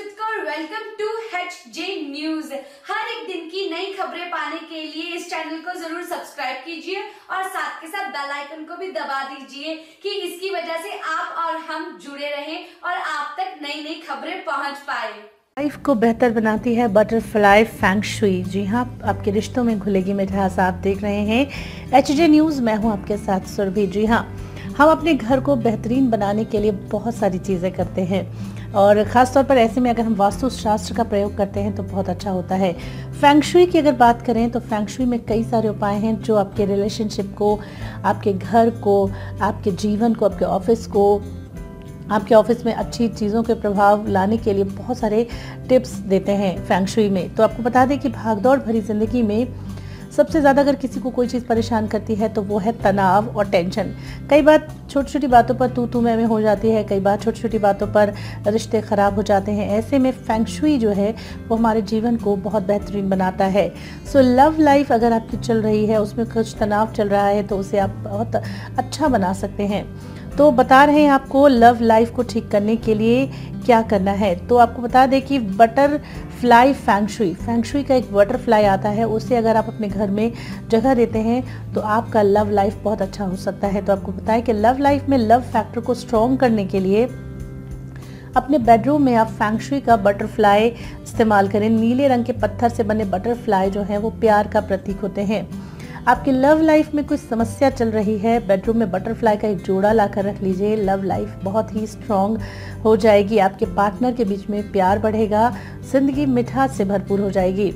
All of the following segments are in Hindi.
चित Kaur, welcome to HJ news. हर एक दिन की नई खबरें पाने के लिए इस चैनल को जरूर सब्सक्राइब कीजिए और साथ के साथ बेल आइकन को भी दबा दीजिए कि इसकी वजह से आप और हम जुड़े रहें और आप तक नई नई खबरें पहुंच पाए। लाइफ को बेहतर बनाती है बटरफ्लाई फेंग शुई। जी हाँ, आपके रिश्तों में घुलेगी मिठास। आप देख रहे हैं HJ न्यूज, मैं हूँ आपके साथ सुरभि। जी हाँ, हम अपने घर को बेहतरीन बनाने के लिए बहुत सारी चीज़ें करते हैं और ख़ास तौर पर ऐसे में अगर हम वास्तुशास्त्र का प्रयोग करते हैं तो बहुत अच्छा होता है। फेंग शुई की अगर बात करें तो फेंग शुई में कई सारे उपाय हैं जो आपके रिलेशनशिप को, आपके घर को, आपके जीवन को, आपके ऑफिस को, आपके ऑफिस में अच्छी चीज़ों के प्रभाव लाने के लिए बहुत सारे टिप्स देते हैं फेंग शुई में। तो आपको बता दें कि भागदौड़ भरी ज़िंदगी में सबसे ज़्यादा अगर किसी को कोई चीज़ परेशान करती है तो वो है तनाव और टेंशन। कई बार छोटी छोटी बातों पर तू तू मैं हो जाती है, कई बार छोटी छोटी बातों पर रिश्ते ख़राब हो जाते हैं। ऐसे में फेंग शुई जो है वो हमारे जीवन को बहुत बेहतरीन बनाता है। सो लव लाइफ अगर आपकी चल रही है, उसमें कुछ तनाव चल रहा है तो उसे आप बहुत अच्छा बना सकते हैं। तो बता रहे हैं आपको लव लाइफ को ठीक करने के लिए क्या करना है। तो आपको बता दें कि बटरफ्लाई फेंग शुई का एक बटरफ्लाई आता है, उसे अगर आप अपने घर में जगह देते हैं तो आपका लव लाइफ बहुत अच्छा हो सकता है। तो आपको बताएं कि लव लाइफ में लव फैक्टर को स्ट्रॉन्ग करने के लिए अपने बेडरूम में आप फेंग शुई का बटरफ्लाई इस्तेमाल करें। नीले रंग के पत्थर से बने बटरफ्लाई जो हैं वो प्यार का प्रतीक होते हैं। आपकी लव लाइफ में कुछ समस्या चल रही है, बेडरूम में बटरफ्लाई का एक जोड़ा लाकर रख लीजिए। लव लाइफ बहुत ही स्ट्रांग हो जाएगी, आपके पार्टनर के बीच में प्यार बढ़ेगा, जिंदगी मिठास से भरपूर हो जाएगी।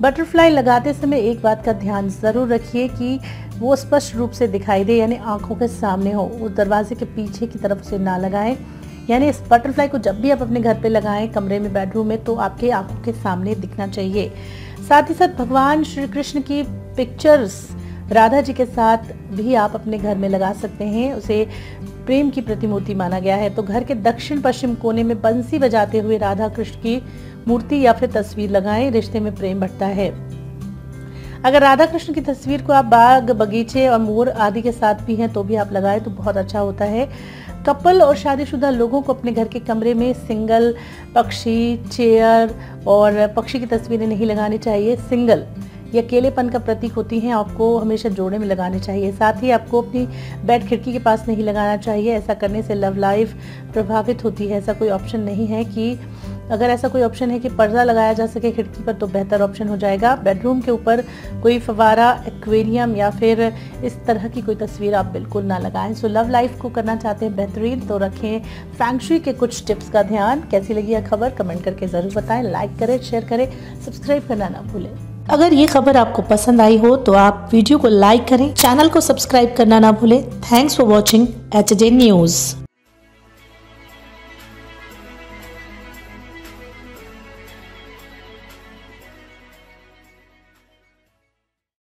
बटरफ्लाई लगाते समय एक बात का ध्यान ज़रूर रखिए कि वो स्पष्ट रूप से दिखाई दे, यानी आंखों के सामने हो। उस दरवाजे के पीछे की तरफ से ना लगाएं, यानी इस बटरफ्लाई को जब भी आप अपने घर पे लगाएं, कमरे में, बेडरूम में, तो आपके आंखों के सामने दिखना चाहिए। साथ ही साथ भगवान श्री कृष्ण की पिक्चर्स राधा जी के साथ भी आप अपने घर में लगा सकते हैं। उसे प्रेम की प्रतिमूर्ति माना गया है। तो घर के दक्षिण पश्चिम कोने में बंसी बजाते हुए राधा कृष्ण की मूर्ति या फिर तस्वीर लगाएं, रिश्ते में प्रेम बढ़ता है। अगर राधा कृष्ण की तस्वीर को आप बाग बगीचे और मोर आदि के साथ भी हैं तो भी आप लगाएं तो बहुत अच्छा होता है। कपल और शादीशुदा लोगों को अपने घर के कमरे में सिंगल पक्षी, चेयर और पक्षी की तस्वीरें नहीं लगानी चाहिए। सिंगल या अकेलेपन का प्रतीक होती हैं, आपको हमेशा जोड़े में लगाने चाहिए। साथ ही आपको अपनी बेड खिड़की के पास नहीं लगाना चाहिए। ऐसा करने से लव लाइफ प्रभावित होती है। ऐसा कोई ऑप्शन नहीं है कि अगर ऐसा कोई ऑप्शन है कि पर्दा लगाया जा सके खिड़की पर तो बेहतर ऑप्शन हो जाएगा। बेडरूम के ऊपर कोई फवारा, एक्वेरियम या फिर इस तरह की कोई तस्वीर आप बिल्कुल ना लगाएं। सो लव लाइफ को करना चाहते हैं बेहतरीन तो रखें फेंग शुई के कुछ टिप्स का ध्यान। कैसी लगी यह खबर कमेंट करके ज़रूर बताएं। लाइक करें, शेयर करें, सब्सक्राइब करना ना भूलें। अगर ये खबर आपको पसंद आई हो तो आप वीडियो को लाइक करें, चैनल को सब्सक्राइब करना ना भूलें। Thanks for watching HJ news.